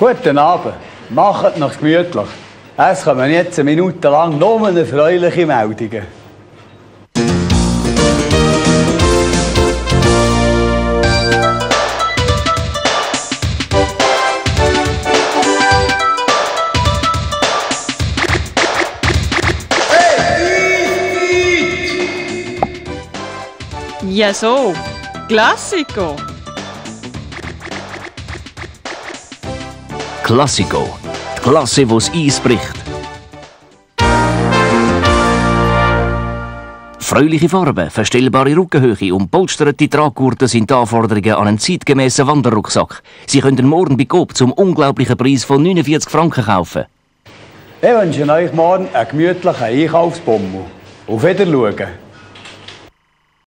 Guten Abend, macht noch gemütlich. Es kommen jetzt eine Minute lang nur erfreuliche Meldungen. Ja so, Klassiko. Klassiko, die Klasse, die das Eis bricht. Fröhliche Farben, verstellbare Rückenhöhe und polsterte Traggurten sind die Anforderungen an einen zeitgemäßen Wanderrucksack. Sie können morgen bei Coop zum unglaublichen Preis von 49 Franken kaufen. Ich wünsche euch morgen einen gemütlichen Einkaufsbummel. Auf Wiedersehen.